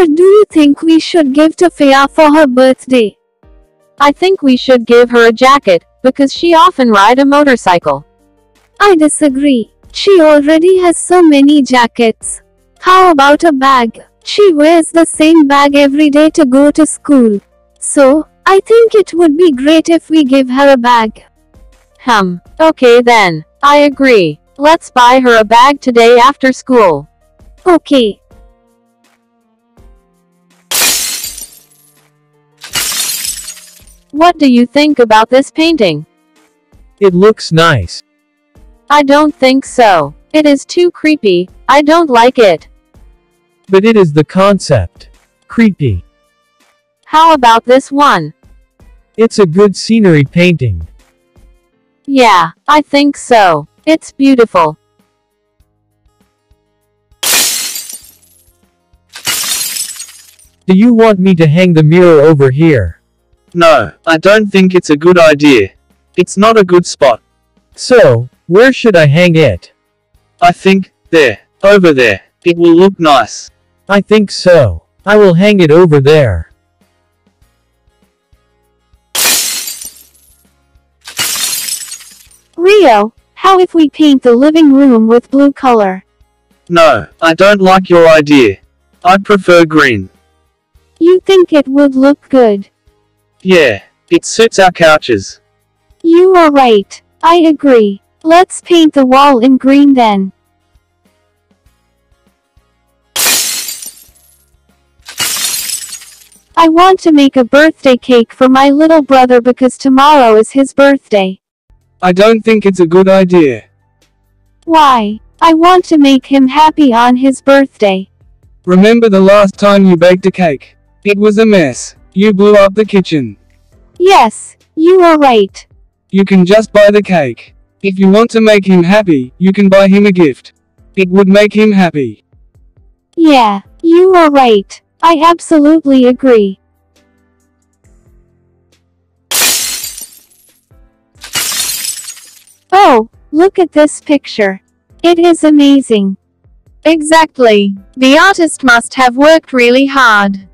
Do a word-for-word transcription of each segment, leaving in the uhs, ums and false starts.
What do you think we should give to Faya for her birthday? I think we should give her a jacket, because she often rides a motorcycle. I disagree. She already has so many jackets. How about a bag? She wears the same bag every day to go to school. So, I think it would be great if we give her a bag. Hum. Okay then. I agree. Let's buy her a bag today after school. Okay. What do you think about this painting? It looks nice. I don't think so. It is too creepy. I don't like it. But it is the concept. Creepy. How about this one? It's a good scenery painting. Yeah, I think so. It's beautiful. Do you want me to hang the mirror over here? No, I don't think it's a good idea. It's not a good spot. So, where should I hang it? I think, there, over there. It will look nice. I think so. I will hang it over there. Rio, how if we paint the living room with blue color? No, I don't like your idea. I prefer green. You think it would look good? Yeah, it suits our couches. You are right. I agree. Let's paint the wall in green then. I want to make a birthday cake for my little brother because tomorrow is his birthday. I don't think it's a good idea. Why? I want to make him happy on his birthday. Remember the last time you baked a cake? It was a mess. You blew up the kitchen. Yes, you are right. You can just buy the cake. If you want to make him happy, you can buy him a gift. It would make him happy. Yeah, you are right. I absolutely agree. Oh, look at this picture. It is amazing. Exactly. The artist must have worked really hard.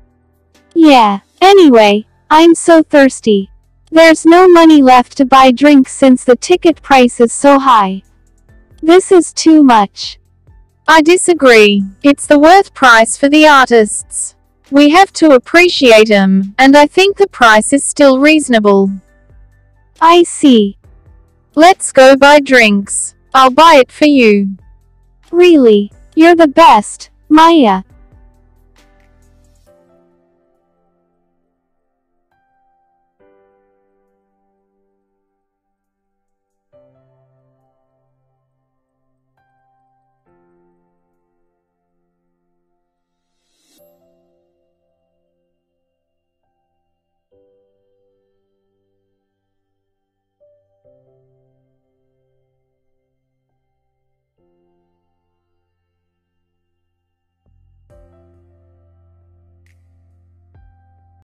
Yeah. Anyway, I'm so thirsty. There's no money left to buy drinks since the ticket price is so high. This is too much. I disagree. It's the worth price for the artists. We have to appreciate them, and I think the price is still reasonable. I see. Let's go buy drinks. I'll buy it for you. Really? You're the best, Maya.